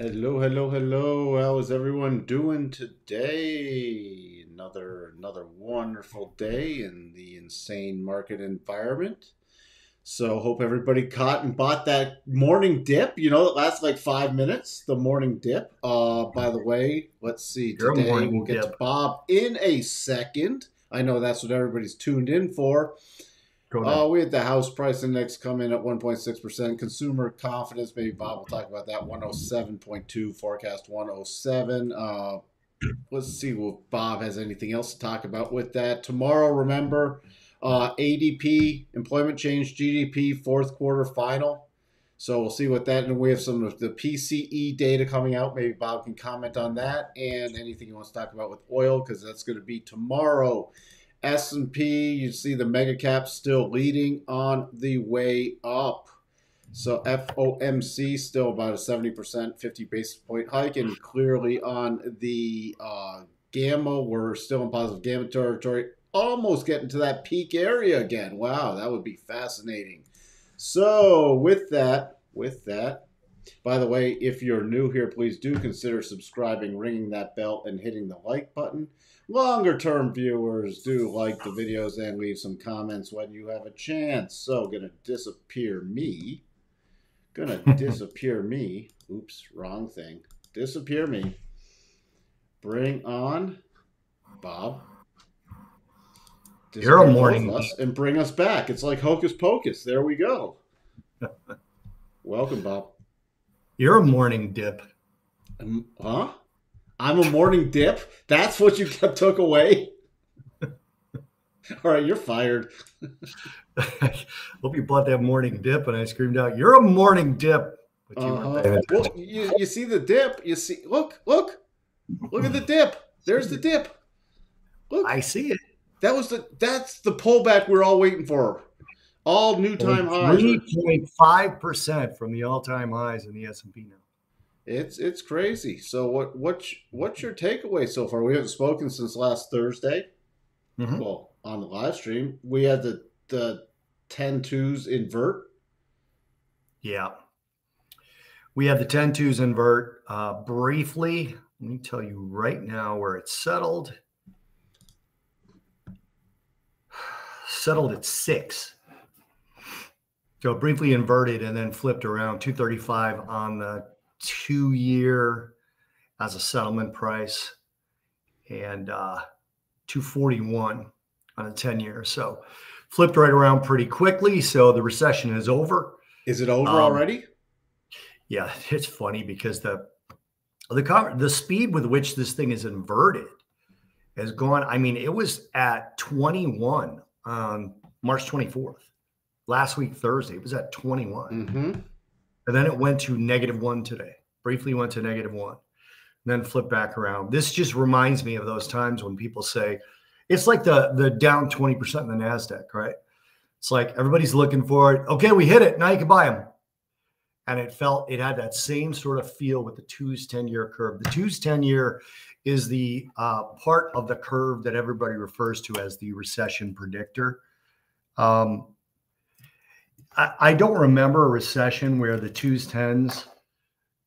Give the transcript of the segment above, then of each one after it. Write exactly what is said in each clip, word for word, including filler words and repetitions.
Hello, hello, hello. How is everyone doing today? Another another wonderful day in the insane market environment. So hope everybody caught and bought that morning dip. You know, it lasts like five minutes, the morning dip. Uh, by the way, let's see. Your today we'll get dip. to Bob in a second. I know that's what everybody's tuned in for. Uh, we had the house price index come in at one point six percent. Consumer confidence, maybe Bob will talk about that, one oh seven point two, forecast one oh seven. Uh, let's see if Bob has anything else to talk about with that. Tomorrow, remember, uh, A D P, employment change, G D P, fourth quarter final. So we'll see what that, and we have some of the P C E data coming out. Maybe Bob can comment on that and anything he wants to talk about with oil, because that's going to be tomorrow. S and P, you see the mega cap still leading on the way up. So F O M C still about a seventy percent, fifty basis point hike, and clearly on the uh, gamma, we're still in positive gamma territory, almost getting to that peak area again. Wow, that would be fascinating. So with that, with that, by the way, if you're new here, please do consider subscribing, ringing that bell, and hitting the like button. Longer-term viewers, do like the videos and leave some comments when you have a chance. So, gonna disappear me. Gonna disappear me. Oops, wrong thing. Disappear me. Bring on Bob. Disappear. You're a morning us and bring us back. It's like Hocus Pocus. There we go. Welcome, Bob. You're a morning dip. Um, huh? I'm a morning dip? That's what you took away? All right, you're fired. I hope you bought that morning dip, and I screamed out, "You're a morning dip!" But you, uh-huh. weren't well, you, you see the dip? You see? Look, look, look at the dip. There's the dip. Look, I see it. That was the. That's the pullback we're all waiting for. All new time highs. three point five percent from the all-time highs in the S and P now. It's it's crazy. So what what what's your takeaway so far? We haven't spoken since last Thursday. Mm-hmm. Well, on the live stream, we had the the ten twos invert. Yeah, we had the ten twos invert uh, briefly. Let me tell you right now where it settled. Settled at six. So it briefly inverted and then flipped around two thirty-five on the two year as a settlement price, and uh, two forty-one on a ten year. So flipped right around pretty quickly. So the recession is over. Is it over um, already? Yeah, it's funny because the the the speed with which this thing is inverted has gone. I mean, it was at twenty-one on March twenty-fourth. Last week Thursday, it was at twenty-one. Mm-hmm. And then it went to negative one today, briefly went to negative one, and then flipped back around. This just reminds me of those times when people say, it's like the, the down twenty percent in the NASDAQ, right? It's like everybody's looking for it. Okay, we hit it. Now you can buy them. And it felt, it had that same sort of feel with the two's ten year curve. The two's ten year is the uh, part of the curve that everybody refers to as the recession predictor. Um I don't remember a recession where the twos tens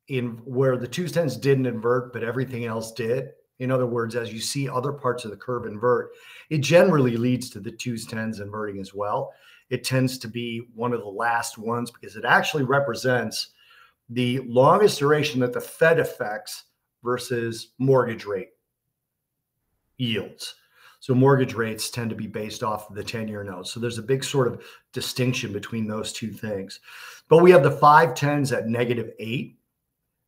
in where the twos tens didn't invert, but everything else did. In other words, as you see other parts of the curve invert, it generally leads to the twos tens inverting as well. It tends to be one of the last ones because it actually represents the longest duration that the Fed affects versus mortgage rate yields. So mortgage rates tend to be based off of the ten year note. So there's a big sort of distinction between those two things. But we have the five tens at negative eight,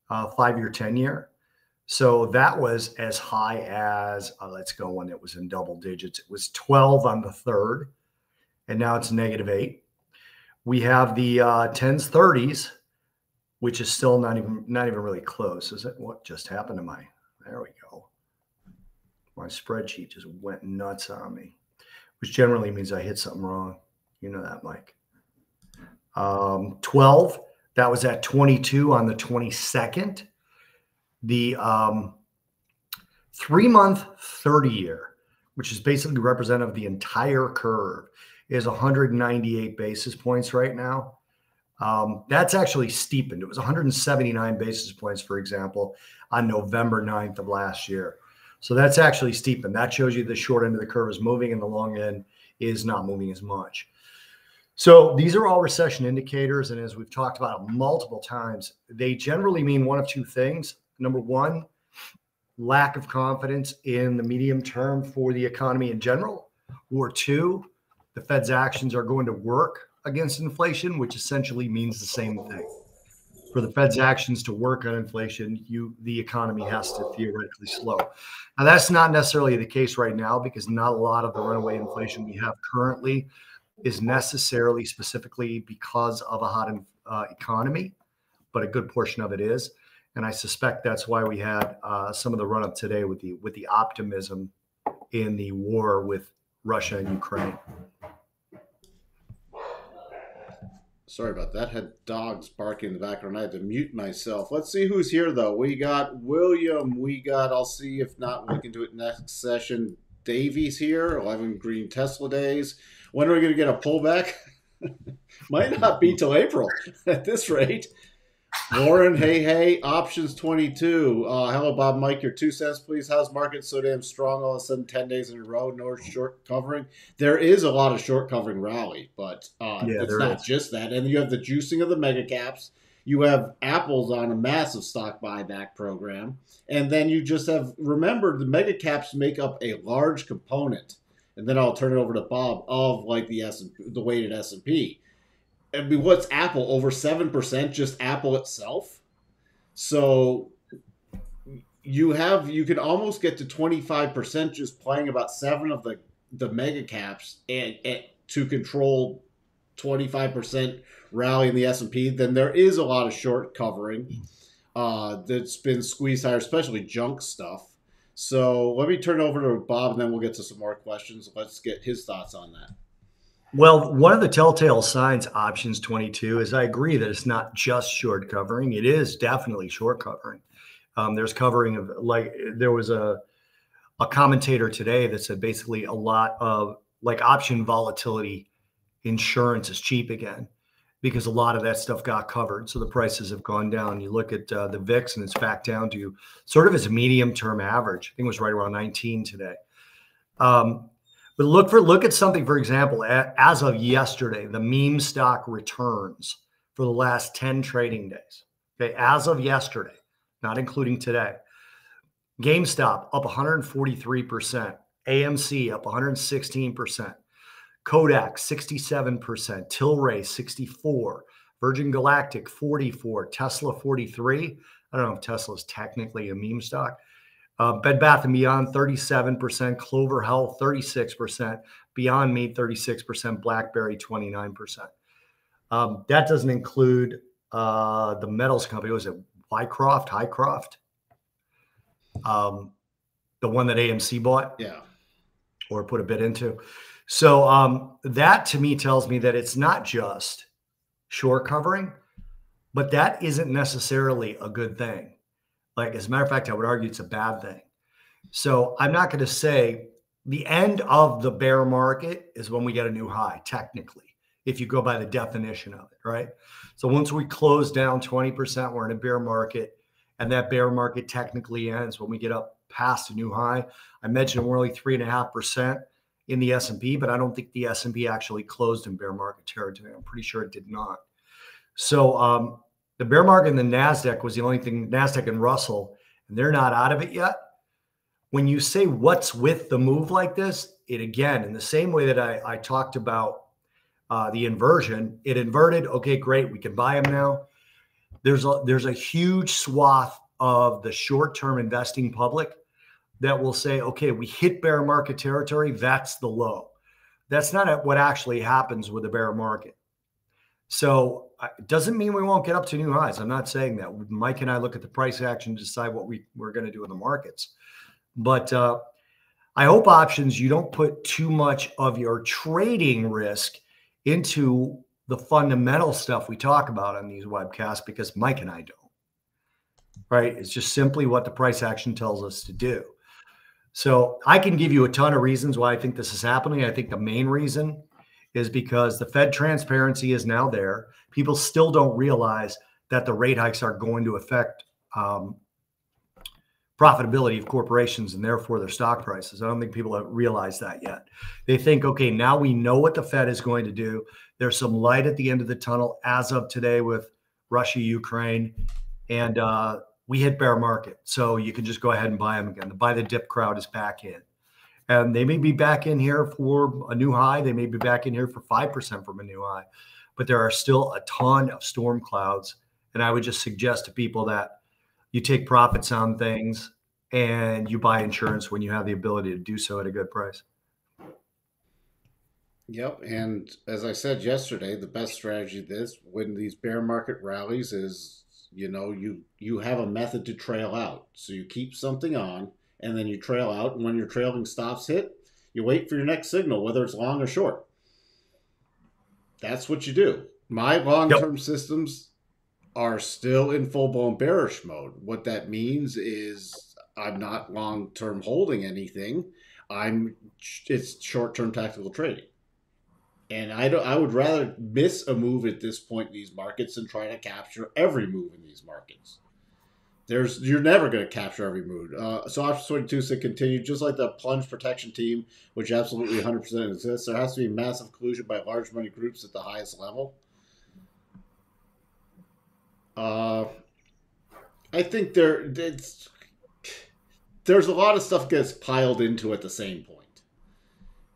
uh, five year, ten year. So that was as high as, uh, let's go when it was in double digits. It was twelve on the third, and now it's negative eight. We have the uh, tens, thirties, which is still not even, not even really close. Is it? What just happened to my, there we go. My spreadsheet just went nuts on me, which generally means I hit something wrong. You know that, Mike. Um, twelve, that was at twenty-two on the twenty-second. The um, three month thirty year, which is basically representative of the entire curve, is one hundred ninety-eight basis points right now. Um, that's actually steepened. It was one hundred seventy-nine basis points, for example, on November ninth of last year. So that's actually steepened. That shows you the short end of the curve is moving and the long end is not moving as much. So these are all recession indicators. And as we've talked about multiple times, they generally mean one of two things. Number one, lack of confidence in the medium term for the economy in general, or two, the Fed's actions are going to work against inflation, which essentially means the same thing. For the Fed's actions to work on inflation, you the economy has to theoretically slow. Now, that's not necessarily the case right now because not a lot of the runaway inflation we have currently is necessarily specifically because of a hot uh, economy, but a good portion of it is. And I suspect that's why we had uh, some of the run-up today with the with the optimism in the war with Russia and Ukraine. Sorry about that. I had dogs barking in the background. I had to mute myself. Let's see who's here, though. We got William. We got, I'll see if not, we can do it next session. Davy's here. eleven green Tesla days. When are we going to get a pullback? Might not be till April at this rate. Warren, hey, hey, options twenty-two. Uh, hello, Bob, Mike, your two cents, please. How's market so damn strong all of a sudden ten days in a row? No short covering. There is a lot of short covering rally, but uh, yeah, it's not is. just that. And you have the juicing of the mega caps. You have Apple's on a massive stock buyback program. And then you just have, remember, the mega caps make up a large component. And then I'll turn it over to Bob of like the S and P, the weighted S and P. I mean, what's Apple? Over seven percent, just Apple itself. So you have, you could almost get to twenty-five percent just playing about seven of the, the mega caps and, and to control twenty-five percent rally in the S and P. Then there is a lot of short covering uh, that's been squeezed higher, especially junk stuff. So let me turn it over to Bob and then we'll get to some more questions. Let's get his thoughts on that. Well, one of the telltale signs, options twenty-two, is I agree that it's not just short covering. It is definitely short covering. Um, there's covering of, like, there was a a commentator today that said basically a lot of, like, option volatility insurance is cheap again because a lot of that stuff got covered. So the prices have gone down. You look at uh, the V I X and it's back down to sort of its medium-term average. I think it was right around nineteen today. Um But look for look at something, for example, as of yesterday, the meme stock returns for the last ten trading days. Okay, as of yesterday, not including today. GameStop up one hundred forty-three percent, A M C up one hundred sixteen percent, Kodak sixty-seven percent, Tilray sixty-four, Virgin Galactic forty-four, Tesla forty-three. I don't know if Tesla is technically a meme stock. Uh, Bed Bath and Beyond, thirty-seven percent. Clover Health, thirty-six percent. Beyond Meat, thirty-six percent. BlackBerry, twenty-nine percent. Um, that doesn't include uh, the metals company. Was it Wycroft, Highcroft? Um, the one that A M C bought? Yeah. Or put a bid into. So um, that, to me, tells me that it's not just short covering, but that isn't necessarily a good thing. Like, as a matter of fact, I would argue it's a bad thing. So I'm not going to say the end of the bear market is when we get a new high, technically, if you go by the definition of it, right? So once we close down twenty percent, we're in a bear market, and that bear market technically ends when we get up past a new high. I mentioned we're only three point five percent in the S and P, but I don't think the S and P actually closed in bear market territory. I'm pretty sure it did not. So, um, the bear market in the NASDAQ was the only thing, NASDAQ and Russell, and they're not out of it yet. When you say what's with the move like this, it again, in the same way that I, I talked about uh, the inversion, it inverted. Okay, great. We can buy them now. There's a, there's a huge swath of the short-term investing public that will say, okay, we hit bear market territory. That's the low. That's not what actually happens with a bear market. So it doesn't mean we won't get up to new highs. I'm not saying that. Mike and I look at the price action to decide what we, we're going to do in the markets. But uh, I hope options, you don't put too much of your trading risk into the fundamental stuff we talk about on these webcasts, because Mike and I don't. Right? It's just simply what the price action tells us to do. So I can give you a ton of reasons why I think this is happening. I think the main reason is because the Fed transparency is now there. People still don't realize that the rate hikes are going to affect um, profitability of corporations and therefore their stock prices. I don't think people have realized that yet. They think, okay, now we know what the Fed is going to do. There's some light at the end of the tunnel as of today with Russia, Ukraine, and uh, we hit bear market. So you can just go ahead and buy them again. The buy the dip crowd is back in. And they may be back in here for a new high. They may be back in here for five percent from a new high. But there are still a ton of storm clouds. And I would just suggest to people that you take profits on things and you buy insurance when you have the ability to do so at a good price. Yep. And as I said yesterday, the best strategy this when these bear market rallies is, you know, you, you have a method to trail out. So you keep something on and then you trail out. And when your trailing stops hit, you wait for your next signal, whether it's long or short. That's what you do. My long-term yep. systems are still in full-blown bearish mode. What that means is I'm not long-term holding anything. I'm it's short-term tactical trading. And I, don't, I would rather miss a move at this point in these markets than try to capture every move in these markets. There's You're never going to capture every move. Uh, so option twenty-two continued, just like the plunge protection team, which absolutely one hundred percent exists. There has to be massive collusion by large money groups at the highest level. Uh, I think there it's, there's a lot of stuff gets piled into at the same point.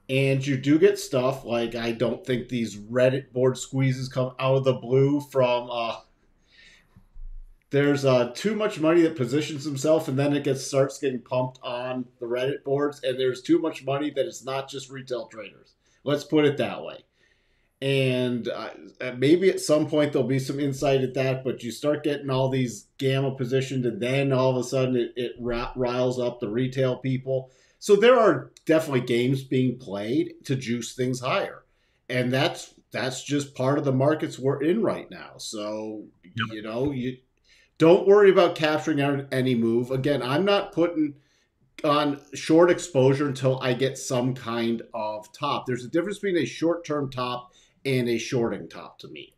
And you do get stuff like I don't think these Reddit board squeezes come out of the blue from uh, there's uh, too much money that positions himself and then it gets starts getting pumped on the Reddit boards. And there's too much money that it's not just retail traders. Let's put it that way. And uh, maybe at some point there'll be some insight at that, but you start getting all these gamma positioned and then all of a sudden it, it riles up the retail people. So there are definitely games being played to juice things higher. And that's that's just part of the markets we're in right now. So, yep. you know, you don't worry about capturing any move. Again, I'm not putting on short exposure until I get some kind of top. There's a difference between a short-term top and a shorting top to me.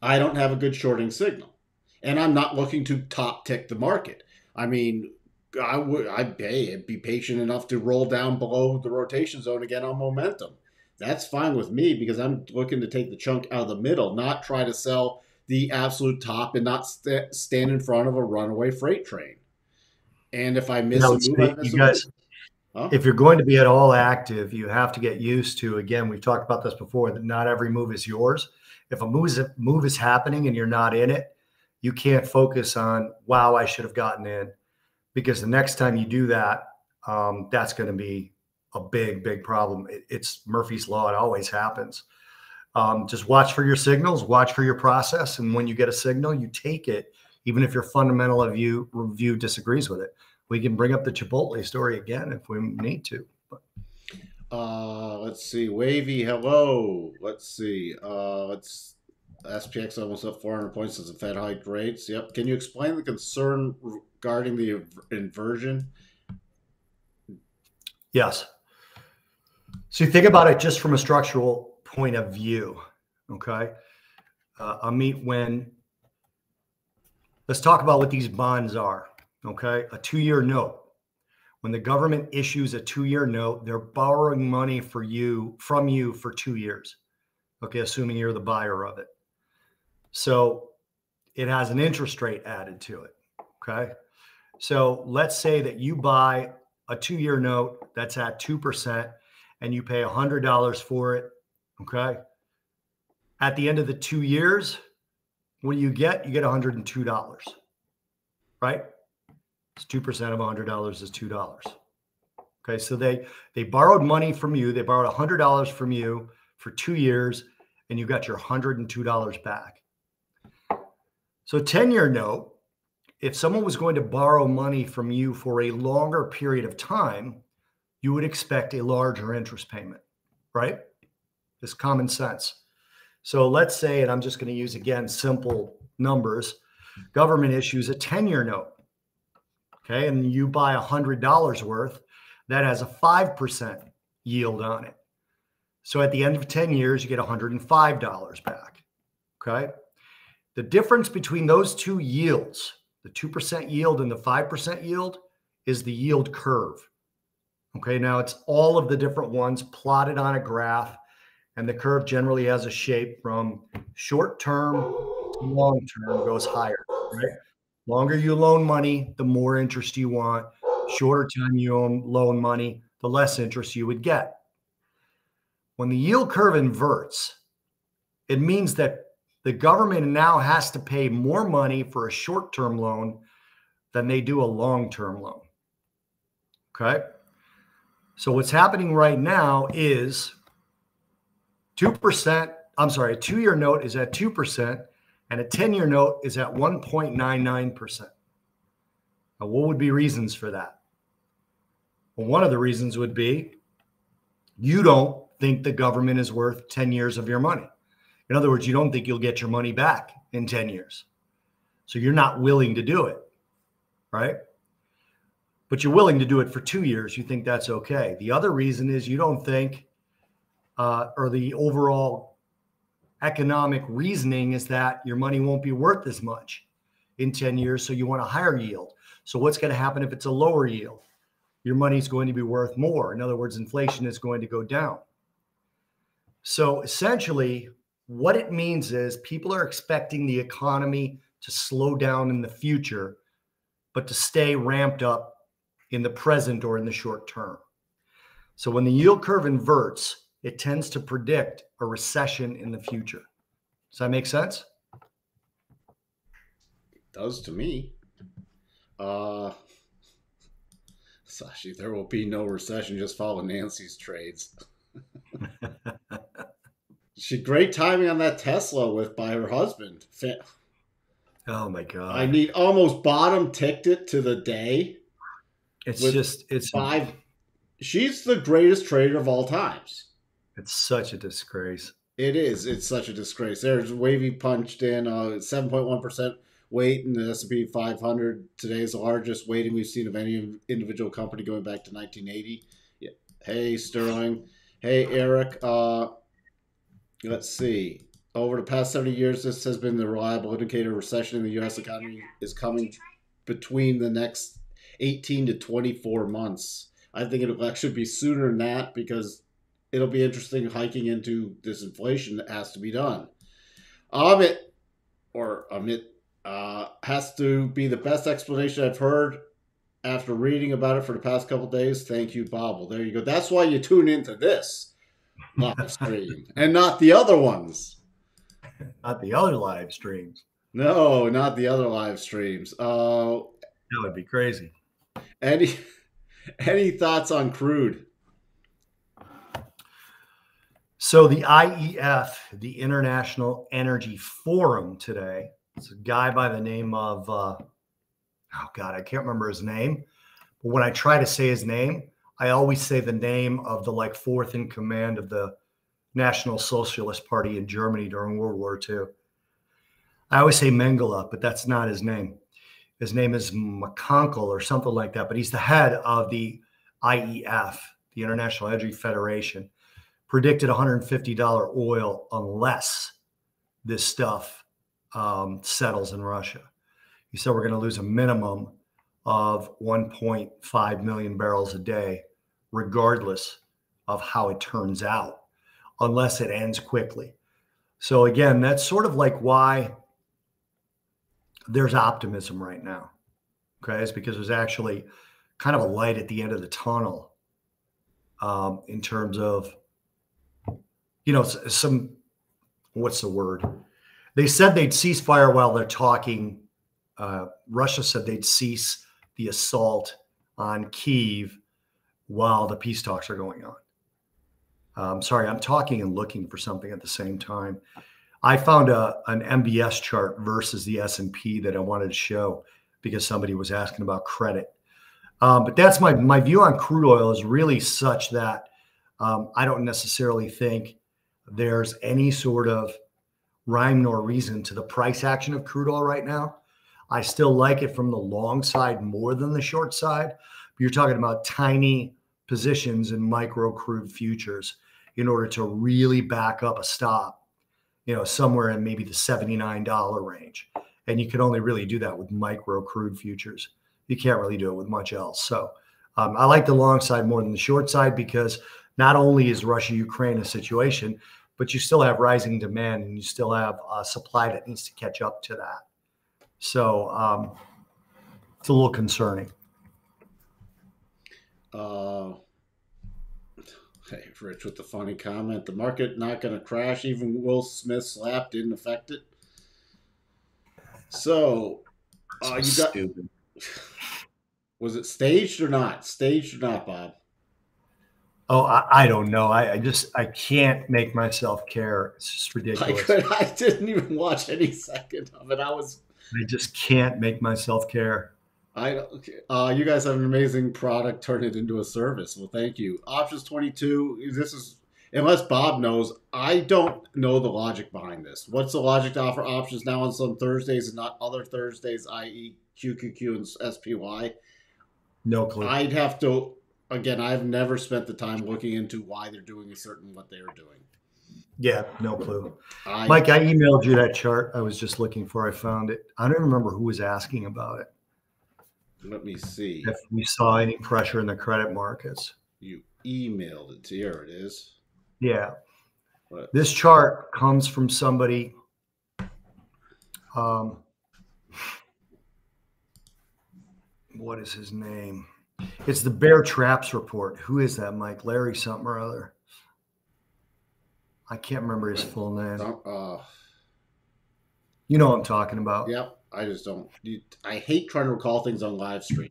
I don't have a good shorting signal. And I'm not looking to top tick the market. I mean, I would I'd pay, be patient enough to roll down below the rotation zone again on momentum. That's fine with me because I'm looking to take the chunk out of the middle, not try to sell the absolute top and not st stand in front of a runaway freight train. And if I miss no, a move, I miss you a guys, move. Huh? If you're going to be at all active, you have to get used to, again, we've talked about this before, that not every move is yours. If a move is, a move is happening and you're not in it, you can't focus on, wow, I should have gotten in. Because the next time you do that, um, that's going to be a big, big problem. It, it's Murphy's Law. It always happens. Um, just watch for your signals, watch for your process. And when you get a signal, you take it, even if your fundamental view, review disagrees with it. We can bring up the Chipotle story again if we need to. But. Uh, let's see. Wavy, hello. Let's see. Uh, let's S P X almost up four hundred points as the Fed hiked rates. Yep. Can you explain the concern regarding the inversion? Yes. So you think about it just from a structural point of view. Okay. Uh, I mean, when let's talk about what these bonds are. Okay. A two-year note. When the government issues a two-year note, they're borrowing money for you from you for two years. Okay, assuming you're the buyer of it. So it has an interest rate added to it, okay? So let's say that you buy a two-year note that's at two percent and you pay one hundred dollars for it, okay? At the end of the two years, what do you get? You get one hundred two dollars, right? It's two percent of one hundred dollars is two dollars, okay? So they, they borrowed money from you. They borrowed one hundred dollars from you for two years, and you got your one hundred two dollars back. So a ten-year note, if someone was going to borrow money from you for a longer period of time, you would expect a larger interest payment, right? It's common sense. So let's say, and I'm just going to use, again, simple numbers, government issues a ten-year note, okay? And you buy one hundred dollars worth, that has a five percent yield on it. So at the end of ten years, you get one hundred five dollars back, okay? The difference between those two yields, the two percent yield and the five percent yield, is the yield curve, okay? Now, it's all of the different ones plotted on a graph, and the curve generally has a shape from short-term to long-term, goes higher, right? Longer you loan money, the more interest you want. Shorter time you own loan money, the less interest you would get. When the yield curve inverts, it means that the government now has to pay more money for a short-term loan than they do a long-term loan, okay? So what's happening right now is two percent, I'm sorry, a two-year note is at two percent, and a ten-year note is at one point nine nine percent. Now, what would be reasons for that? Well, one of the reasons would be you don't think the government is worth ten years of your money. In other words, you don't think you'll get your money back in ten years. So you're not willing to do it, right? But you're willing to do it for two years. You think that's okay. The other reason is you don't think, uh, or the overall economic reasoning is that your money won't be worth as much in ten years. So you want a higher yield. So what's going to happen if it's a lower yield? Your money's going to be worth more. In other words, inflation is going to go down. So essentially, what it means is people are expecting the economy to slow down in the future, but to stay ramped up in the present or in the short term. So when the yield curve inverts, it tends to predict a recession in the future. Does that make sense? It does to me. Uh, Sashi, there will be no recession. Just follow Nancy's trades. She great timing on that Tesla with by her husband. Oh my God! I need almost bottom ticked it to the day. It's just it's five. She's the greatest trader of all times. It's such a disgrace. It is. It's such a disgrace. There's Wavy punched in uh, seven point one percent. Weight in the S and P five hundred today is the largest weighting we've seen of any individual company going back to nineteen eighty. Yeah. Hey, Sterling. Hey, Eric. Uh, let's see. Over the past seventy years, this has been the reliable indicator of recession in the U S economy is coming between the next eighteen to twenty-four months. I think it'll actually be sooner than that because it'll be interesting hiking into this inflation that has to be done. Amit, or Amit, Uh, has to be the best explanation I've heard after reading about it for the past couple of days. Thank you, Bob. Well, there you go. That's why you tune into this live stream and not the other ones. Not the other live streams. No, not the other live streams. Uh, that would be crazy. Any, any thoughts on crude? So the I E F, the International Energy Forum today, it's a guy by the name of, uh, oh God, I can't remember his name. But when I try to say his name, I always say the name of the like fourth in command of the National Socialist Party in Germany during World War Two. I always say Mengele, but that's not his name. His name is McConkel or something like that. But he's the head of the I E F, the International Energy Federation, predicted one hundred fifty dollar oil unless this stuff Um, settles in Russia. He said we're going to lose a minimum of one point five million barrels a day, regardless of how it turns out, unless it ends quickly. So again, that's sort of like why there's optimism right now. Okay, it's because there's actually kind of a light at the end of the tunnel um, in terms of, you know, some, what's the word? They said they'd cease fire while they're talking. Uh, Russia said they'd cease the assault on Kyiv while the peace talks are going on. Um, sorry, I'm talking and looking for something at the same time. I found a, an M B S chart versus the S and P that I wanted to show because somebody was asking about credit. Um, but that's my, my view on crude oil is really such that um, I don't necessarily think there's any sort of rhyme nor reason to the price action of crude oil right now. I still like it from the long side more than the short side. But you're talking about tiny positions in micro crude futures in order to really back up a stop, you know, somewhere in maybe the seventy-nine dollar range. And you can only really do that with micro crude futures. You can't really do it with much else. So um, I like the long side more than the short side, because not only is Russia-Ukraine a situation, but you still have rising demand and you still have uh, supply that needs to catch up to that. So um, it's a little concerning. Uh, hey, Rich with the funny comment, the market not going to crash. Even Will Smith's slap didn't affect it. So, uh, you got, stupid. Was it staged or not? Staged or not, Bob? Oh, I, I don't know. I, I just, I can't make myself care. It's just ridiculous. I, could, I didn't even watch any second of it. I was, I just can't make myself care. I, uh, you guys have an amazing product. Turn it into a service. Well, thank you. Options twenty-two. This is, unless Bob knows, I don't know the logic behind this. What's the logic to offer options now on some Thursdays and not other Thursdays, that is. Q Q Q and S P Y? No clue. I'd have to, again, I've never spent the time looking into why they're doing a certain, what they're doing. Yeah, no clue. I, Mike, I emailed you that chart I was just looking for. I found it. I don't remember who was asking about it. Let me see. If we saw any pressure in the credit markets. You emailed it. Here it is. Yeah. What? This chart comes from somebody. Um, what is his name? It's the Bear Traps Report. Who is that, Mike? Larry something or other. I can't remember his full name. Uh, you know what I'm talking about. Yep. I just don't. I hate trying to recall things on live stream.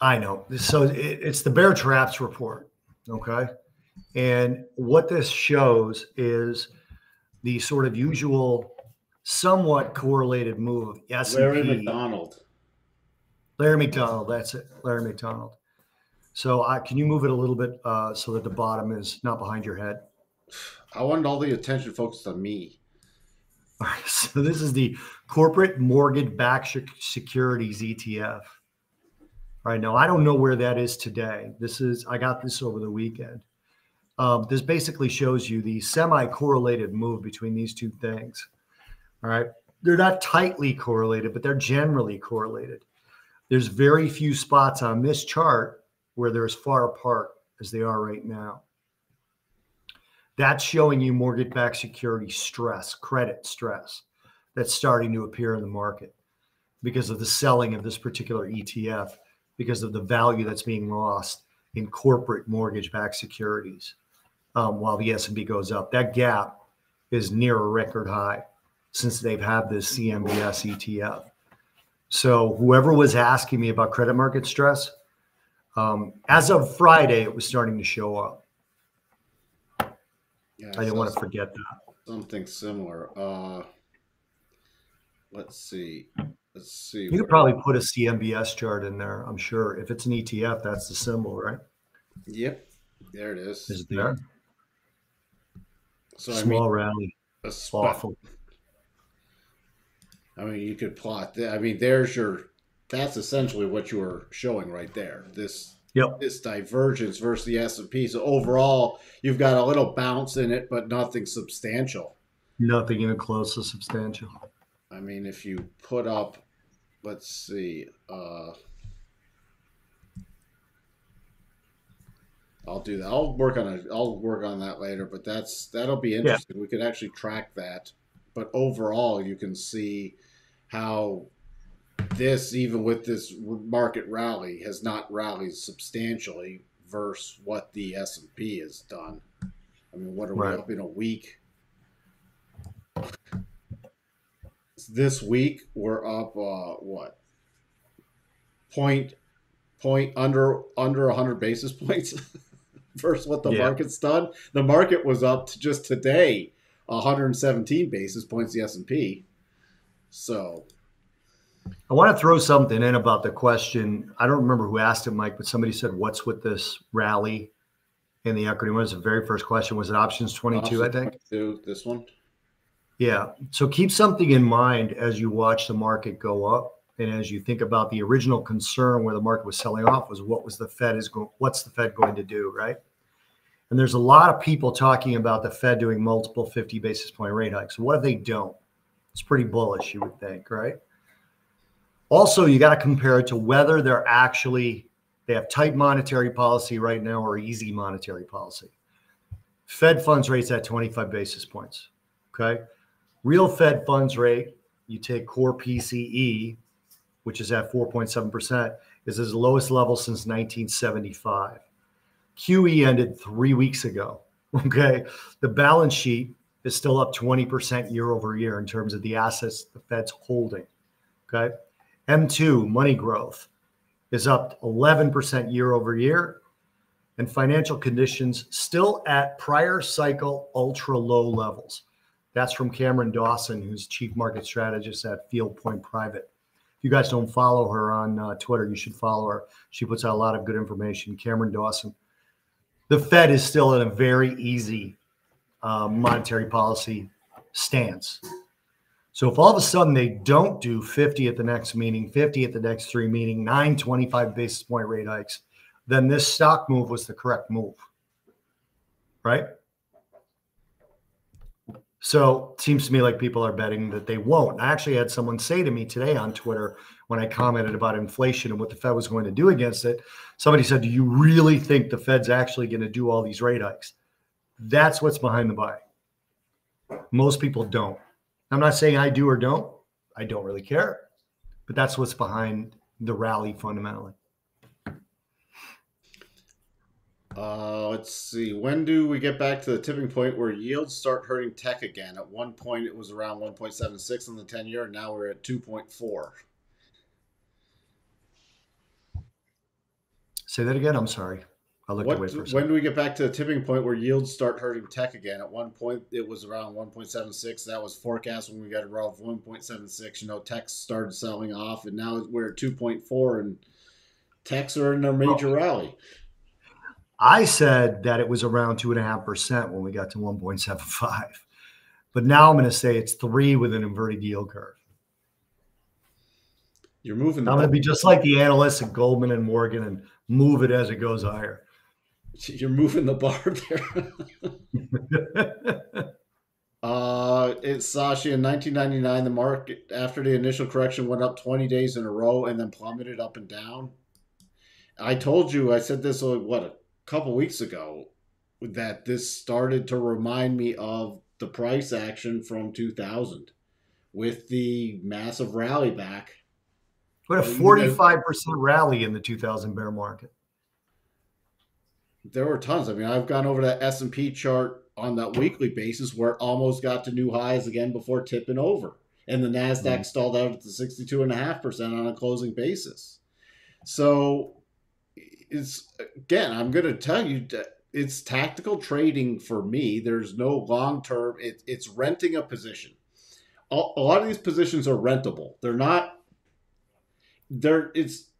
I know. So it, it's the Bear Traps Report. Okay. And what this shows is the sort of usual, somewhat correlated move of S and P. Larry McDonald. Larry McDonald. That's it. Larry McDonald. So I, can you move it a little bit uh, so that the bottom is not behind your head? I wanted all the attention focused on me. All right, so this is the corporate mortgage-backed securities E T F. All right, now I don't know where that is today. This is, I got this over the weekend. Um, this basically shows you the semi-correlated move between these two things. All right, they're not tightly correlated, but they're generally correlated. There's very few spots on this chart where they're as far apart as they are right now. That's showing you mortgage-backed security stress, credit stress, that's starting to appear in the market because of the selling of this particular E T F, because of the value that's being lost in corporate mortgage-backed securities um, while the S and P goes up. That gap is near a record high since they've had this C M B S E T F. So whoever was asking me about credit market stress, um, as of Friday, it was starting to show up. Yeah, I didn't want to forget that. Something similar. Uh, let's see. Let's see. You could probably put a C M B S chart in there, I'm sure. If it's an E T F, that's the symbol, right? Yep. There it is. Is there? So, small I mean, rally. That's awful. I mean, you could plot that. I mean, there's your, that's essentially what you were showing right there. This. Yep. This divergence versus the S and P. So overall, you've got a little bounce in it, but nothing substantial. Nothing even close to substantial. I mean, if you put up, let's see. Uh, I'll do that. I'll work on it. I'll work on that later. But that's that'll be interesting. Yeah. We could actually track that. But overall, you can see how. This, even with this market rally, has not rallied substantially versus what the S and P has done. I mean, what are right. we up in a week? This week, we're up, uh, what? Point, point under, under one hundred basis points versus what the yeah. market's done. The market was up to just today, one hundred seventeen basis points, the S and P. So... I want to throw something in about the question. I don't remember who asked it, Mike, but somebody said, what's with this rally in the equity? What was the very first question? Was it options twenty-two, I think? twenty-two, this one. Yeah. So keep something in mind as you watch the market go up. And as you think about the original concern where the market was selling off was what was the Fed is going, what's the Fed going to do, right? And there's a lot of people talking about the Fed doing multiple fifty basis point rate hikes. What if they don't? It's pretty bullish, you would think, right? Also, you got to compare it to whether they're actually, they have tight monetary policy right now or easy monetary policy. Fed funds rate's at twenty-five basis points, okay? Real Fed funds rate, you take core P C E, which is at four point seven percent, is its lowest level since nineteen seventy-five. Q E ended three weeks ago, okay? The balance sheet is still up twenty percent year over year in terms of the assets the Fed's holding, okay? M two, money growth, is up eleven percent year over year. And financial conditions still at prior cycle ultra low levels. That's from Cameron Dawson, who's chief market strategist at Field Point Private. If you guys don't follow her on uh, Twitter, you should follow her. She puts out a lot of good information. Cameron Dawson. The Fed is still in a very easy uh, monetary policy stance. So if all of a sudden they don't do fifty at the next meeting, fifty at the next three meeting, nine twenty-five basis point rate hikes, then this stock move was the correct move, right? So it seems to me like people are betting that they won't. I actually had someone say to me today on Twitter when I commented about inflation and what the Fed was going to do against it, somebody said, do you really think the Fed's actually going to do all these rate hikes? That's what's behind the buy. Most people don't. I'm not saying I do or don't. I don't really care. But that's what's behind the rally fundamentally. Uh, let's see. When do we get back to the tipping point where yields start hurting tech again? At one point, it was around one point seven six on the ten-year, and now we're at two point four. Say that again. I'm sorry. I looked what, away for a second. When do we get back to the tipping point where yields start hurting tech again? At one point, it was around one point seven six. That was forecast when we got around one point seven six. You know, tech started selling off, and now we're at two point four, and techs are in a major oh. rally. I said that it was around two and a half percent when we got to one point seven five, but now I'm going to say it's three with an inverted yield curve. You're moving. I'm going to be just like the analysts at Goldman and Morgan and move it as it goes higher. You're moving the bar there. uh, it's Sashi. In nineteen ninety-nine, the market after the initial correction went up twenty days in a row and then plummeted up and down. I told you, I said this, like, what, a couple weeks ago, that this started to remind me of the price action from two thousand with the massive rally back. What a forty-five percent rally in the two thousand bear market. There were tons. I mean, I've gone over that S and P chart on that weekly basis where it almost got to new highs again before tipping over. And the NASDAQ mm-hmm. stalled out at the sixty-two point five percent on a closing basis. So... It's, again, I'm going to tell you, it's tactical trading for me. There's no long-term. It, it's renting a position. A, a lot of these positions are rentable. They're not – They're it's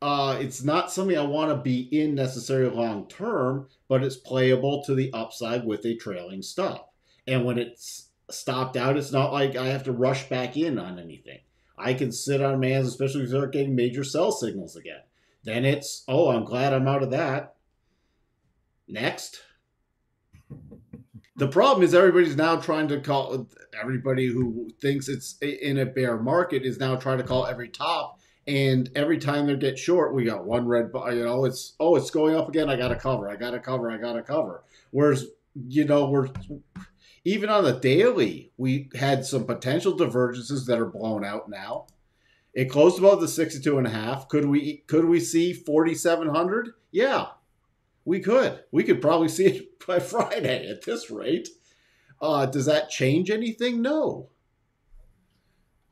uh, it's not something I want to be in necessarily long-term, but it's playable to the upside with a trailing stop. And when it's stopped out, it's not like I have to rush back in on anything. I can sit on mans, especially if they're getting major sell signals again. Then it's, oh, I'm glad I'm out of that. Next. The problem is everybody's now trying to call, everybody who thinks it's in a bear market is now trying to call every top. And every time they get short, we got one red bar, you know, it's, oh, it's going up again. I got to cover. I got to cover. I got to cover. Whereas, you know, we're, even on the daily, we had some potential divergences that are blown out now. It closed above the sixty-two and a half. Could we could we see forty-seven hundred? Yeah, we could. We could probably see it by Friday at this rate. Uh, does that change anything? No,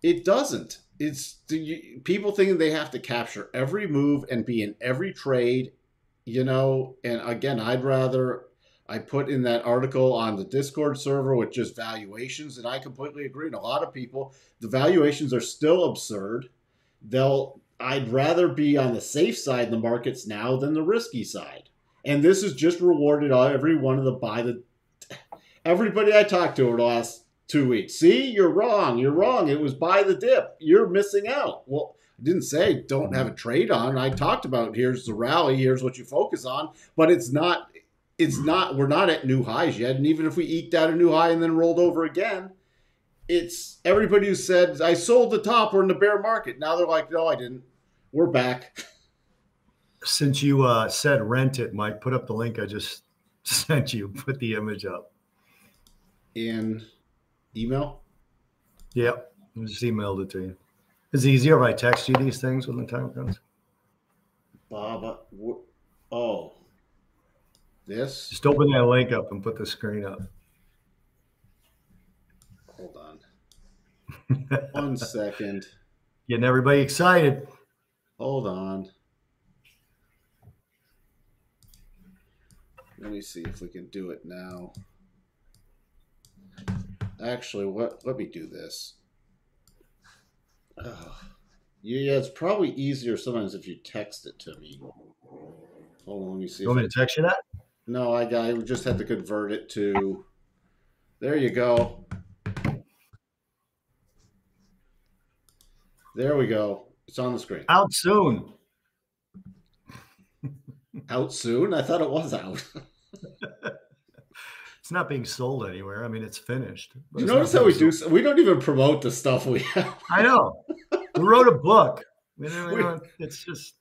it doesn't. It's you, people thinking they have to capture every move and be in every trade, you know. And again, I'd rather I put in that article on the Discord server with just valuations, and I completely agree. And a lot of people, the valuations are still absurd. They'll, I'd rather be on the safe side in the markets now than the risky side. And this has just rewarded every one of the buy the, everybody I talked to over the last two weeks. See, you're wrong. You're wrong. It was buy the dip. You're missing out. Well, I didn't say don't have a trade on. I talked about here's the rally. Here's what you focus on, but it's not. it's not, we're not at new highs yet. And even if we eked out a new high and then rolled over again, it's everybody who said, I sold the top, we're in the bear market. Now they're like, no, I didn't. We're back. Since you uh, said rent it, Mike, put up the link I just sent you. Put the image up. In email? Yep. I just emailed it to you. Is it easier if I text you these things when the time comes? Baba. Oh. This? Just open that link up and put the screen up. Hold on. One second. Getting everybody excited. Hold on. Let me see if we can do it now. Actually, what? Let me do this. Uh, yeah, it's probably easier sometimes if you text it to me. Hold on, let me see. You want me to text you that? No, I got. I just had to convert it to. There you go. There we go. It's on the screen. Out soon. Out soon? I thought it was out. It's not being sold anywhere. I mean, it's finished. You notice how we do, we don't even promote the stuff we have. I know. We wrote a book. We don't, we we, don't, it's just.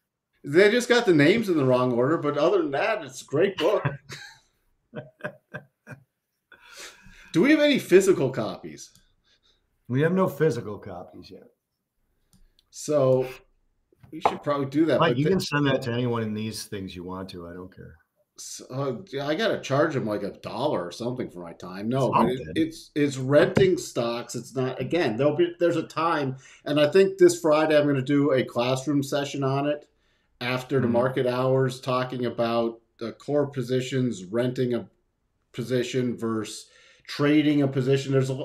They just got the names in the wrong order, but other than that, it's a great book. Do we have any physical copies? We have no physical copies yet. So we should probably do that. Mike, you can send that to anyone in these things you want to. I don't care. So, uh, I gotta charge them like a dollar or something for my time. No, but it, it's it's renting stocks. It's not again. There'll be there's a time, and I think this Friday I'm going to do a classroom session on it after mm-hmm. the market hours, talking about the core positions, renting a position versus trading a position. There's a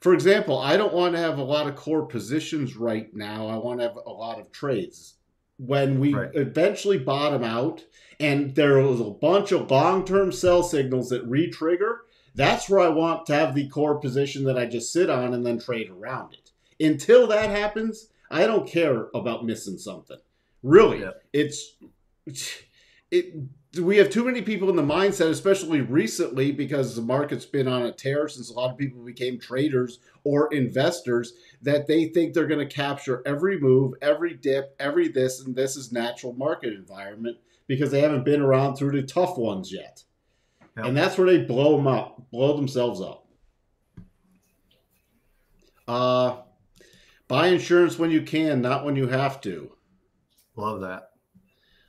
For example, I don't want to have a lot of core positions right now. I want to have a lot of trades. When we right. eventually bottom out and there was a bunch of long-term sell signals that re-trigger, that's where I want to have the core position that I just sit on and then trade around it. Until that happens, I don't care about missing something. Really, yeah. it's... it. We have too many people in the mindset, especially recently, because the market's been on a tear since a lot of people became traders or investors, that they think they're going to capture every move, every dip, every this, and this is natural market environment because they haven't been around through the tough ones yet. Yep. And that's where they blow them up, blow themselves up. Uh, buy insurance when you can, not when you have to. Love that.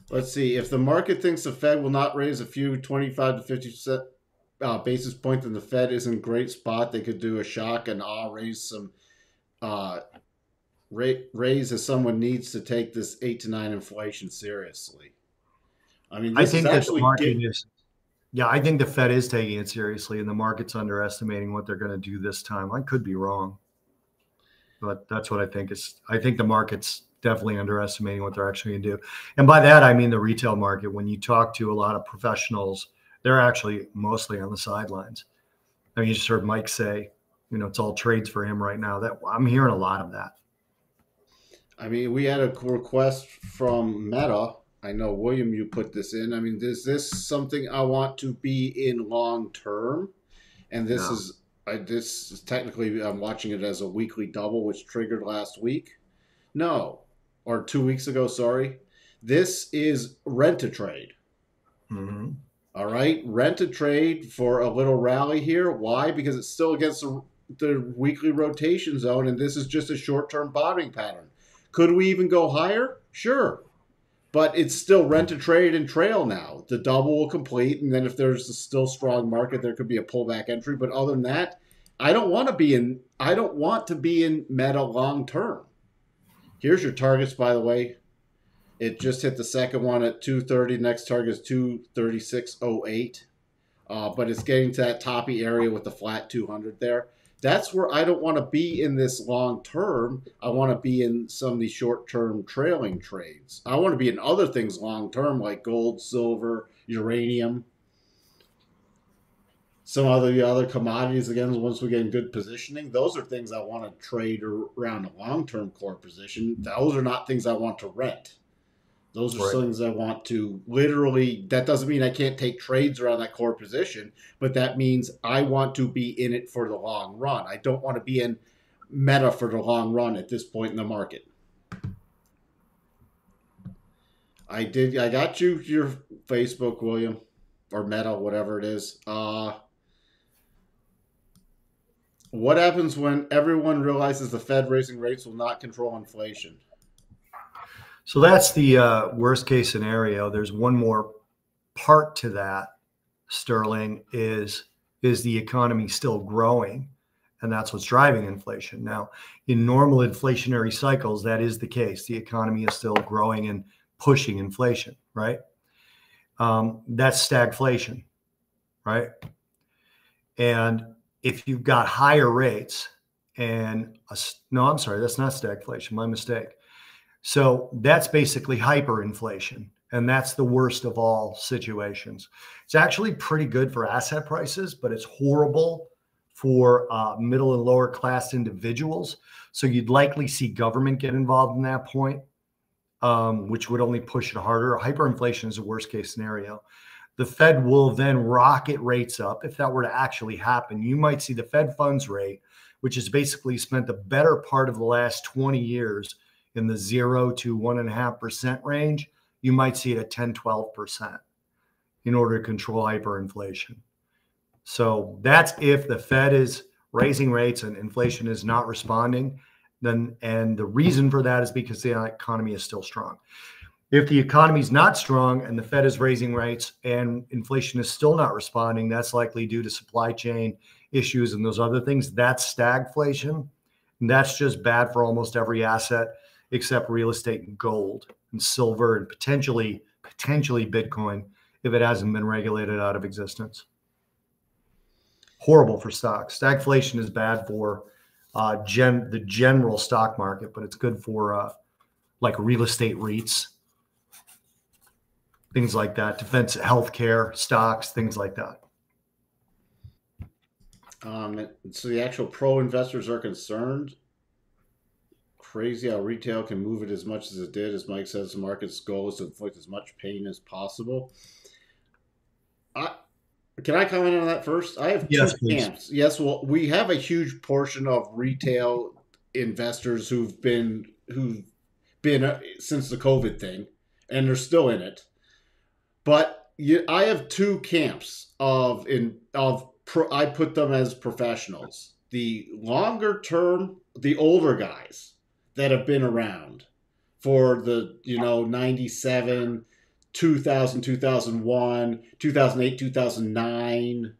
Let's see. If the market thinks the Fed will not raise a few twenty-five to fifty percent uh, basis points, then the Fed is in a great spot. They could do a shock and awe, raise some uh, rate raise as someone needs to take this eight to nine inflation seriously. I mean, this I think is actually the market is, yeah, I think the Fed is taking it seriously, and the market's underestimating what they're going to do this time. I could be wrong, but that's what I think is. I think the market's definitely underestimating what they're actually going to do. And by that, I mean the retail market. When you talk to a lot of professionals, they're actually mostly on the sidelines. I mean, you just heard Mike say, you know, it's all trades for him right now. That I'm hearing a lot of that. I mean, we had a request from Meta. I know, William, you put this in. I mean, is this something I want to be in long term? And this no. is, I, this is technically, I'm watching it as a weekly double, which triggered last week. No. Or two weeks ago, sorry. This is rent-a-trade. Mm-hmm. All right? Rent-a-trade for a little rally here. Why? Because it's still against the, the weekly rotation zone, and this is just a short-term bottoming pattern. Could we even go higher? Sure. But it's still rent-a-trade and trail now. The double will complete, and then if there's a still strong market, there could be a pullback entry. But other than that, I don't want to be in, I don't want to be in Meta long-term. Here's your targets, by the way. It just hit the second one at two thirty. Next target is two thirty-six oh eight. Uh, but it's getting to that toppy area with the flat two hundred there. That's where I don't want to be in this long term. I want to be in some of these short-term trailing trades. I want to be in other things long term like gold, silver, uranium. Some of the other commodities, again, once we get in good positioning, those are things I want to trade around a long-term core position. Those are not things I want to rent. Those are right. things I want to literally, that doesn't mean I can't take trades around that core position, but that means I want to be in it for the long run. I don't want to be in Meta for the long run at this point in the market. I did, I got you your Facebook, William, or Meta, whatever it is. Uh, what happens when everyone realizes the Fed raising rates will not control inflation? So that's the uh, worst case scenario. There's one more part to that, Sterling, is, is the economy still growing? And that's what's driving inflation. Now, in normal inflationary cycles, that is the case. The economy is still growing and pushing inflation, right? Um, that's stagflation, right? And if you've got higher rates and, a, no, I'm sorry, that's not stagflation, my mistake. So that's basically hyperinflation, and that's the worst of all situations. It's actually pretty good for asset prices, but it's horrible for uh, middle and lower class individuals. So you'd likely see government get involved in that point, um, which would only push it harder. Hyperinflation is a worst case scenario. The Fed will then rocket rates up. If that were to actually happen, you might see the Fed funds rate, which has basically spent the better part of the last twenty years in the zero to one and a half percent range, you might see it at ten, twelve percent in order to control hyperinflation. So that's if the Fed is raising rates and inflation is not responding, then, and the reason for that is because the economy is still strong. If the economy is not strong and the Fed is raising rates and inflation is still not responding, that's likely due to supply chain issues and those other things. That's stagflation. And that's just bad for almost every asset except real estate and gold and silver and potentially, potentially Bitcoin if it hasn't been regulated out of existence. Horrible for stocks. Stagflation is bad for uh, gen the general stock market, but it's good for uh, like real estate REITs, things like that, defense, healthcare, stocks, things like that. Um, so the actual pro investors are concerned. Crazy how retail can move it as much as it did. As Mike says, the market's goal is to inflict as much pain as possible. I, can I comment on that first? I have yes, two camps. Please. Yes, well, we have a huge portion of retail investors who've been who've been uh, since the COVID thing, and they're still in it. But you, I have two camps of in of pro, I put them as professionals. The longer term, the older guys that have been around for the, you know, ninety-seven, two thousand, two thousand one, two thousand eight, two thousand nine.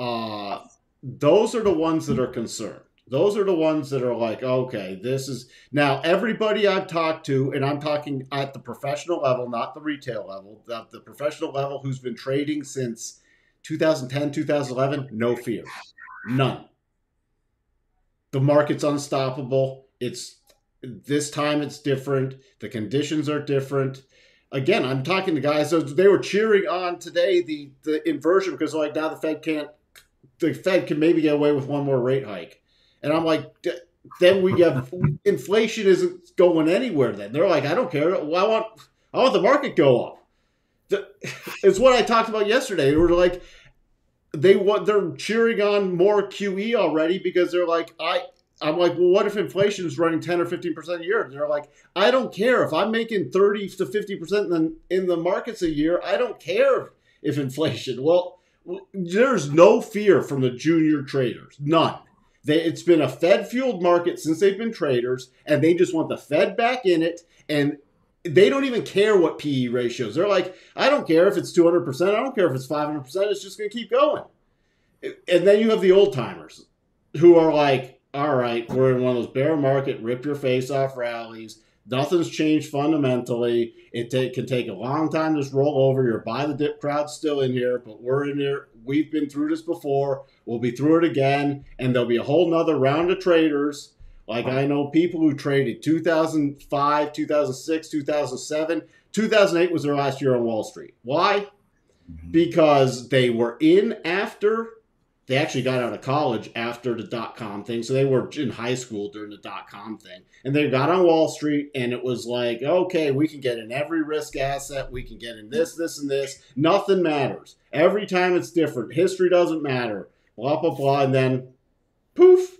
Uh, those are the ones that are concerned. Those are the ones that are like, okay, this is... Now, everybody I've talked to, and I'm talking at the professional level, not the retail level, at the professional level who's been trading since two thousand ten, two thousand eleven, no fear. None. The market's unstoppable. It's... This time it's different. The conditions are different. Again, I'm talking to guys, they were cheering on today the, the inversion because like now the Fed can't, the Fed can maybe get away with one more rate hike. And I'm like, then we have, inflation isn't going anywhere then. They're like, I don't care. Well, I want, I want the market to go up. The, it's what I talked about yesterday. They were like, they want, they're cheering on more Q E already because they're like, I, I'm like, well, what if inflation is running ten or fifteen percent a year? And they're like, I don't care if I'm making thirty to fifty percent in the, in the markets a year. I don't care if inflation. Well, there's no fear from the junior traders, none. They, it's been a Fed-fueled market since they've been traders, and they just want the Fed back in it, and they don't even care what P E ratios. They're like, I don't care if it's two hundred percent. I don't care if it's five hundred percent. It's just going to keep going. And then you have the old timers who are like, all right, we're in one of those bear market, rip your face off rallies. Nothing's changed fundamentally. It take, can take a long time to just roll over. Your buy the dip crowd's still in here, but we're in here. We've been through this before. We'll be through it again, and there'll be a whole nother round of traders. Like I know people who traded two thousand five, two thousand six, two thousand seven. two thousand eight was their last year on Wall Street. Why? Because they were in after They actually got out of college after the dot-com thing. So they were in high school during the dot-com thing. And they got on Wall Street, and it was like, okay, we can get in every risk asset. We can get in this, this, and this. Nothing matters. Every time it's different. History doesn't matter. Blah, blah, blah. And then, poof,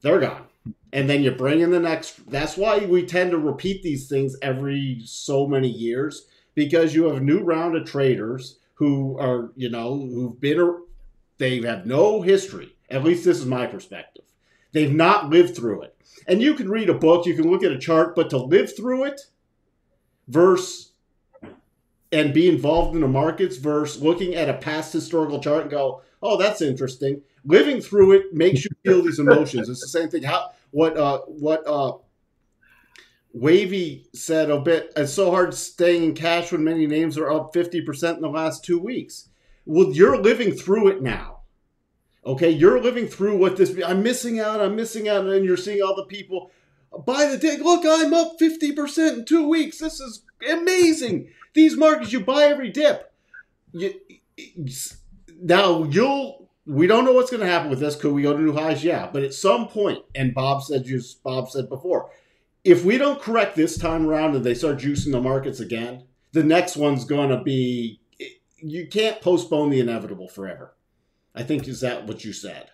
they're gone. And then you bring in the next. That's why we tend to repeat these things every so many years, because you have a new round of traders who are, you know, who've been around. They have no history. At least this is my perspective. They've not lived through it. And you can read a book, you can look at a chart, but to live through it versus and be involved in the markets versus looking at a past historical chart and go, oh, that's interesting. Living through it makes you feel these emotions. It's the same thing. How what uh, what uh, Wavy said a bit. It's so hard staying in cash when many names are up fifty percent in the last two weeks. Well, you're living through it now, okay? You're living through what this, I'm missing out, I'm missing out, and you're seeing all the people buy the day. Look, I'm up fifty percent in two weeks. This is amazing. These markets, you buy every dip. You, now, you'll, we don't know what's going to happen with this. Could we go to new highs? Yeah, but at some point, and Bob said, you, Bob said before, if we don't correct this time around and they start juicing the markets again, the next one's going to be, you can't postpone the inevitable forever. I think is that what you said.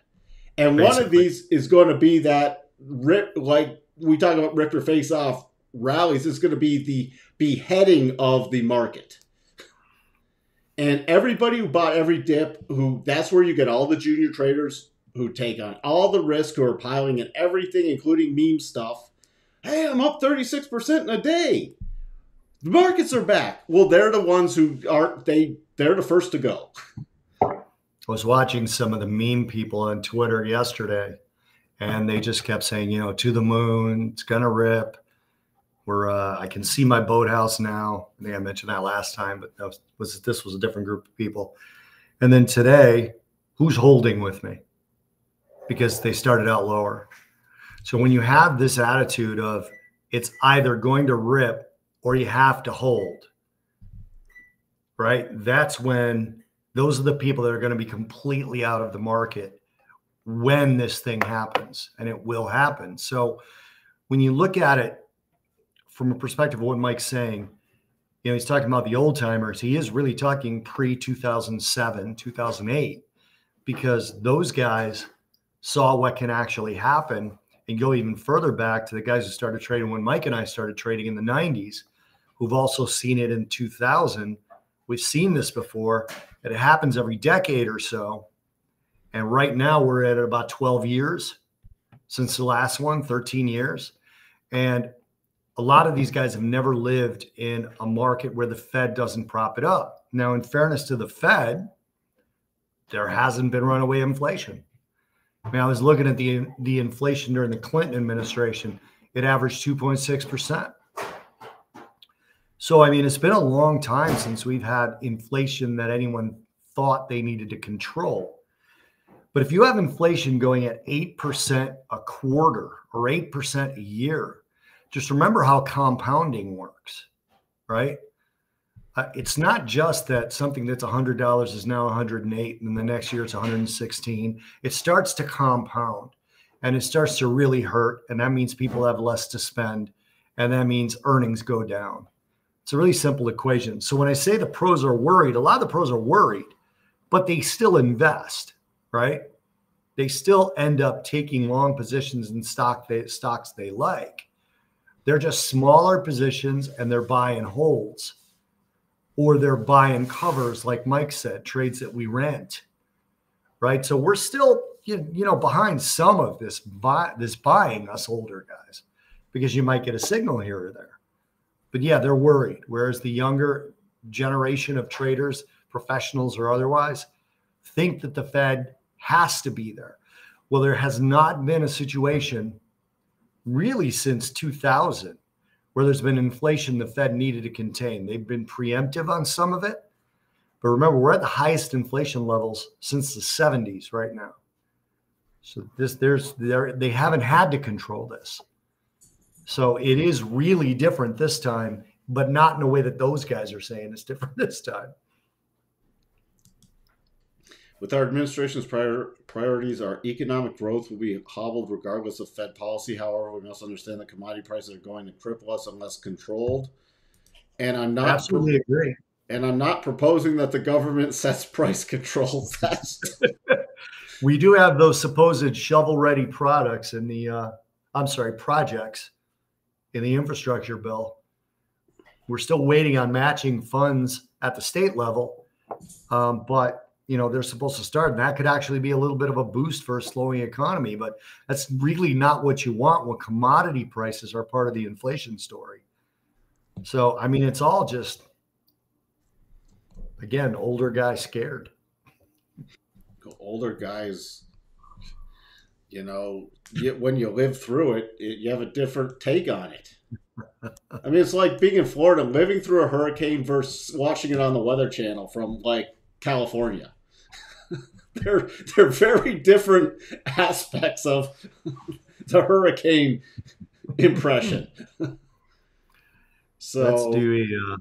And basically, one of these is going to be that rip, like we talk about rip your face off rallies. It's going to be the beheading of the market. And everybody who bought every dip, who that's where you get all the junior traders who take on all the risk, who are piling in everything, including meme stuff. Hey, I'm up thirty-six percent in a day. The markets are back. Well, they're the ones who aren't, they, they're the first to go. I was watching some of the meme people on Twitter yesterday, and they just kept saying, you know, to the moon, it's going to rip. We're, uh, I can see my boathouse now. I think I mentioned that last time, but that was, was, this was a different group of people. And then today, who's holding with me? Because they started out lower. So when you have this attitude of it's either going to rip or you have to hold, right? That's when those are the people that are going to be completely out of the market when this thing happens, and it will happen. So when you look at it from a perspective of what Mike's saying, you know, he's talking about the old timers. He is really talking pre two thousand seven, two thousand eight, because those guys saw what can actually happen. And go even further back to the guys who started trading when Mike and I started trading in the nineties. We've also seen it in two thousand. We've seen this before. It happens every decade or so. And right now we're at about twelve years since the last one, thirteen years. And a lot of these guys have never lived in a market where the Fed doesn't prop it up. Now, in fairness to the Fed, there hasn't been runaway inflation. I mean, I was looking at the, the inflation during the Clinton administration. It averaged two point six percent. So, I mean, it's been a long time since we've had inflation that anyone thought they needed to control. But if you have inflation going at eight percent a quarter or eight percent a year, just remember how compounding works, right? Uh, it's not just that something that's one hundred dollars is now one hundred eight, and then the next year it's one hundred sixteen. It starts to compound, and it starts to really hurt, and that means people have less to spend, and that means earnings go down. It's a really simple equation. So when I say the pros are worried, a lot of the pros are worried, but they still invest, right? They still end up taking long positions in stock they, stocks they like. They're just smaller positions, and they're buy and holds. Or they're buying covers, like Mike said, trades that we rent, right? So we're still, you, you know, behind some of this buy, this buying, us older guys, because you might get a signal here or there. But yeah, they're worried. Whereas the younger generation of traders, professionals or otherwise, think that the Fed has to be there. Well, there has not been a situation really since two thousand where there's been inflation the Fed needed to contain. They've been preemptive on some of it. But remember, we're at the highest inflation levels since the seventies right now. So this, there's, they haven't had to control this. So it is really different this time, but not in a way that those guys are saying it's different this time. With our administration's prior priorities, our economic growth will be hobbled regardless of Fed policy. However, we must understand that commodity prices are going to cripple us unless controlled. And I'm not absolutely agree. And I'm not proposing that the government sets price controls. We do have those supposed shovel-ready products in the, uh, I'm sorry, projects in the infrastructure bill. We're still waiting on matching funds at the state level, um, but you know they're supposed to start, and that could actually be a little bit of a boost for a slowing economy. But that's really not what you want when commodity prices are part of the inflation story. So I mean, it's all just again older guy scared. Older guys, you know, when you live through it, it you have a different take on it. I mean, it's like being in Florida, living through a hurricane versus watching it on the Weather Channel from like California. they're they're very different aspects of the hurricane impression. So let's do a. Uh,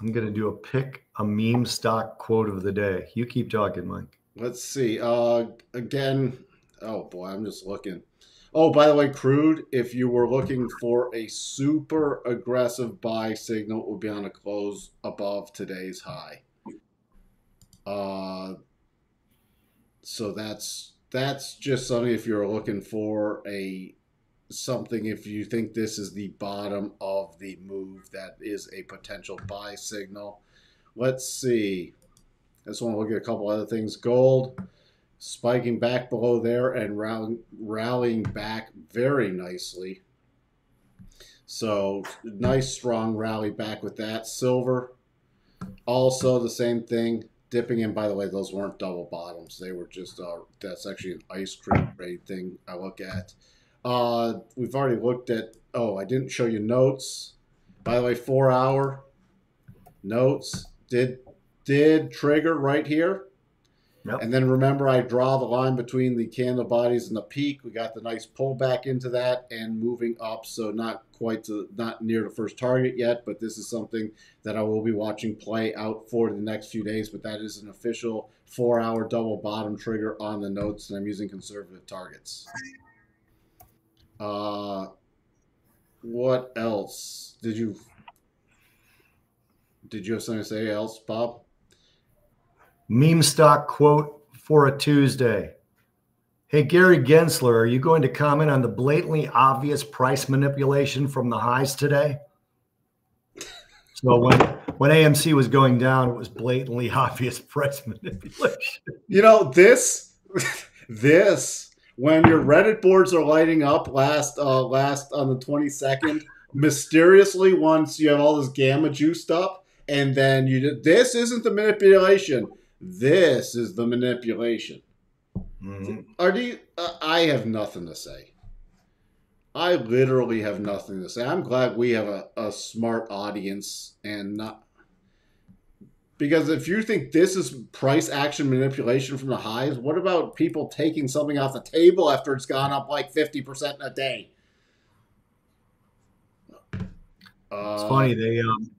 I'm gonna do a pick a meme stock quote of the day. You keep talking, Mike. Let's see. Uh, again, oh boy, I'm just looking. Oh, by the way, crude, if you were looking for a super aggressive buy signal, it would be on a close above today's high. Uh, so that's that's just something if you're looking for a something, if you think this is the bottom of the move, that is a potential buy signal. Let's see. I just want to look at a couple other things. Gold. Spiking back below there and round, rallying back very nicely. So nice, strong rally back with that. Silver, also the same thing, dipping in. By the way, those weren't double bottoms. They were just, uh, that's actually an ice cream grade thing I look at. Uh, we've already looked at, oh, I didn't show you notes. By the way, four hour notes did, did trigger right here. Yep. And then remember, I draw the line between the candle bodies and the peak. We got the nice pullback into that and moving up. So not quite to, not near the first target yet, but this is something that I will be watching play out for the next few days. But that is an official four-hour double bottom trigger on the notes, and I'm using conservative targets. Uh, what else? Did you did you have something to say else, Bob? Meme stock quote for a Tuesday. Hey, Gary Gensler, are you going to comment on the blatantly obvious price manipulation from the highs today? So when, when A M C was going down, it was blatantly obvious price manipulation. You know, this, this, when your Reddit boards are lighting up last, uh, last on the twenty-second, mysteriously once you have all this gamma juiced up, and then you did, this isn't the manipulation. This is the manipulation. Mm-hmm. Are you, uh, I have nothing to say. I literally have nothing to say. I'm glad we have a, a smart audience and not... Because if you think this is price action manipulation from the highs, what about people taking something off the table after it's gone up like fifty percent in a day? It's uh, funny. They... Um...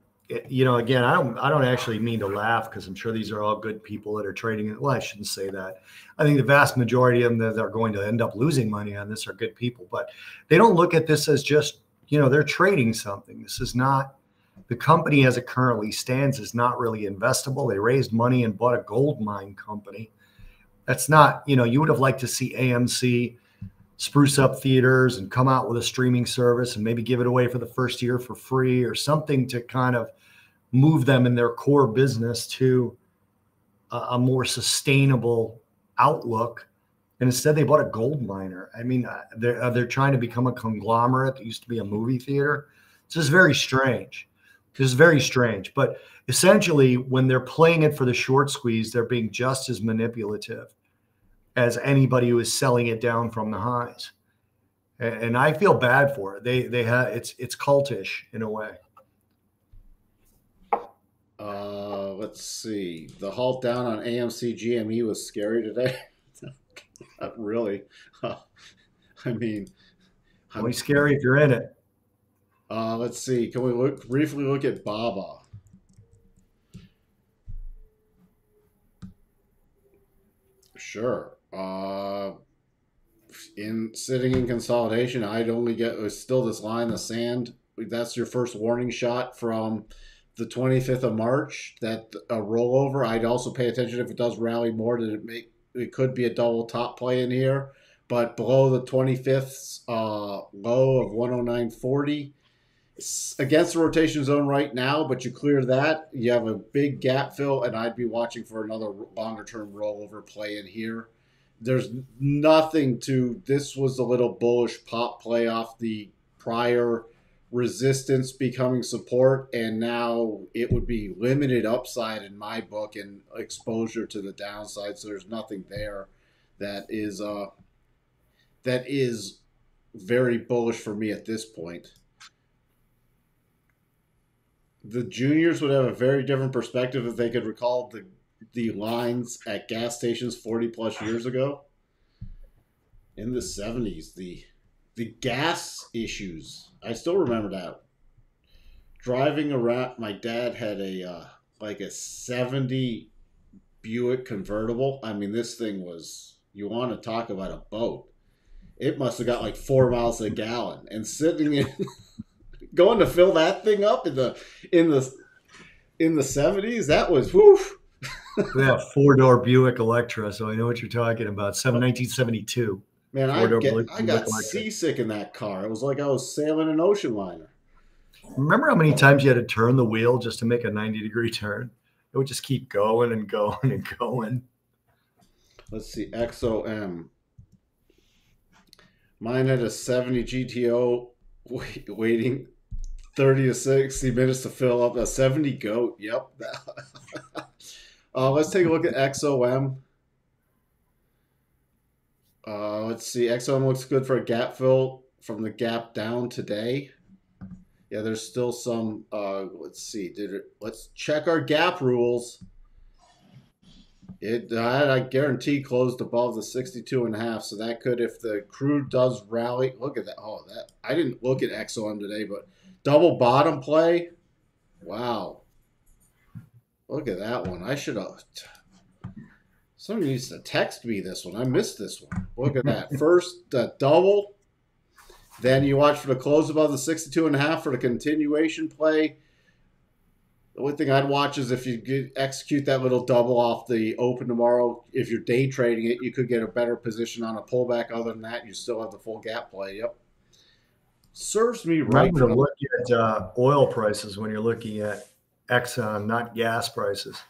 You know, again, I don't I don't actually mean to laugh because I'm sure these are all good people that are trading. Well, I shouldn't say that. I think the vast majority of them that are going to end up losing money on this are good people. But they don't look at this as just, you know, they're trading something. This is not, the company as it currently stands is not really investable. They raised money and bought a gold mine company. That's not, you know, you would have liked to see A M C spruce up theaters and come out with a streaming service and maybe give it away for the first year for free or something to kind of move them in their core business to a, a more sustainable outlook. And instead they bought a gold miner. I mean, they're, they're trying to become a conglomerate that used to be a movie theater. It's just very strange. This is very strange, but essentially when they're playing it for the short squeeze, they're being just as manipulative as anybody who is selling it down from the highs. And, and I feel bad for it. They, they have, it's, it's cultish in a way. Uh, let's see. The halt down on A M C G M E was scary today. Not really. Uh, I mean, only I'm, scary if you're in it. Uh, let's see. Can we look, briefly look at Baba? Sure. Uh, in sitting in consolidation, I'd only get it's still this line in the sand. That's your first warning shot from the twenty-fifth of March. That a rollover. I'd also pay attention if it does rally more. Did it make? It could be a double top play in here, but below the twenty-fifth's uh, low of one oh nine forty. Against the rotation zone right now, but you clear that, you have a big gap fill, and I'd be watching for another longer term rollover play in here. There's nothing to this. Was a little bullish pop play off the prior resistance becoming support, and now it would be limited upside in my book and exposure to the downside. So there's nothing there that is uh that is very bullish for me at this point. The juniors would have a very different perspective if they could recall the the lines at gas stations forty plus years ago. In the seventies, the the gas issues. I still remember that. Driving around, my dad had a uh, like a seventy Buick convertible. I mean, this thing was, you want to talk about a boat. It must have got like four miles a gallon, and sitting in going to fill that thing up in the in the in the seventies, that was woof. Yeah, four door Buick Electra. So I know what you're talking about. Seven, nineteen seventy-two. Man, I, get, I got Electra. Seasick in that car. It was like I was sailing an ocean liner. Remember how many times you had to turn the wheel just to make a ninety degree turn? It would just keep going and going and going. Let's see, X O M. Mine had a seventy G T O wait, waiting thirty to sixty minutes to fill up. A seventy goat. Yep. uh, let's take a look at X O M. Uh, let's see. X O M looks good for a gap fill from the gap down today. Yeah, there's still some. Uh, let's see. Did it? Let's check our gap rules. It, I, I guarantee, closed above the sixty-two and a half. So that could, if the crude does rally. Look at that. Oh, that I didn't look at X O M today, but. Double bottom play. Wow. Look at that one. I should have. Somebody needs to text me this one. I missed this one. Look at that. First, the uh, double. Then you watch for the close above the sixty-two and a half for the continuation play. The only thing I'd watch is if you get, execute that little double off the open tomorrow, if you're day trading it, you could get a better position on a pullback. Other than that, you still have the full gap play. Yep. Serves me right. Remember to look at uh, oil prices when you're looking at Exxon, not gas prices.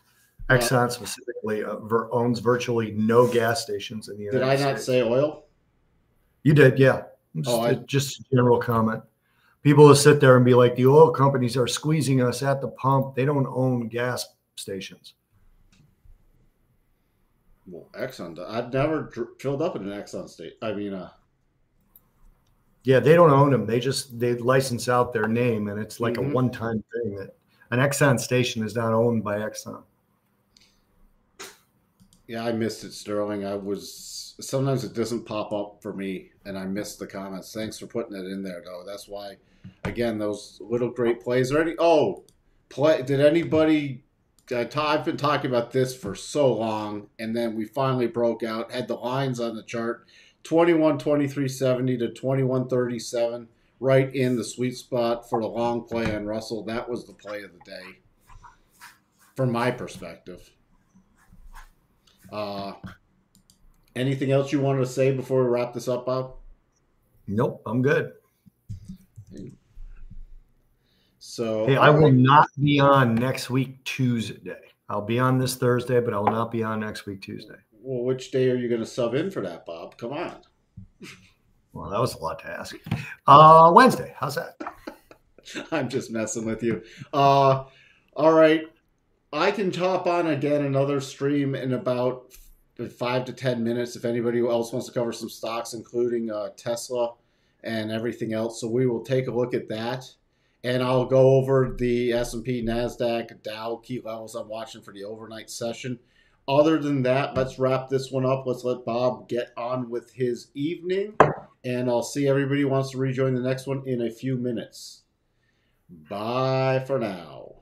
Exxon uh, specifically uh, ver owns virtually no gas stations in the United States. Did I not States. say oil? You did, yeah. Just, oh, I... just a general comment. People will sit there and be like, the oil companies are squeezing us at the pump. They don't own gas stations. Well, Exxon, I've never filled up in an Exxon state. I mean, uh, yeah, they don't own them. They just they license out their name, and it's like mm-hmm. a one-time thing. That an Exxon station is not owned by Exxon. Yeah, I missed it, Sterling. I was sometimes it doesn't pop up for me, and I missed the comments. Thanks for putting it in there, though. That's why, again, those little great plays. Are any oh play? Did anybody? Uh, I've been talking about this for so long, and then we finally broke out. Had the lines on the chart. twenty-one twenty-three seventy to twenty-one thirty-seven, right in the sweet spot for the long play on Russell. That was the play of the day from my perspective. Uh, anything else you wanted to say before we wrap this up, Bob? Nope, I'm good. So hey, I will not be on next week Tuesday. I'll be on this Thursday, but I will not be on next week Tuesday. Well, which day are you going to sub in for that, Bob? Come on. Well, that was a lot to ask. Uh, Wednesday. How's that? I'm just messing with you. Uh, all right. I can top on again another stream in about five to ten minutes if anybody else wants to cover some stocks, including uh, Tesla and everything else. So we will take a look at that. And I'll go over the S and P, NASDAQ, Dow key levels I'm watching for the overnight session. Other than that, let's wrap this one up. Let's let Bob get on with his evening. And I'll see everybody who wants to rejoin the next one in a few minutes. Bye for now.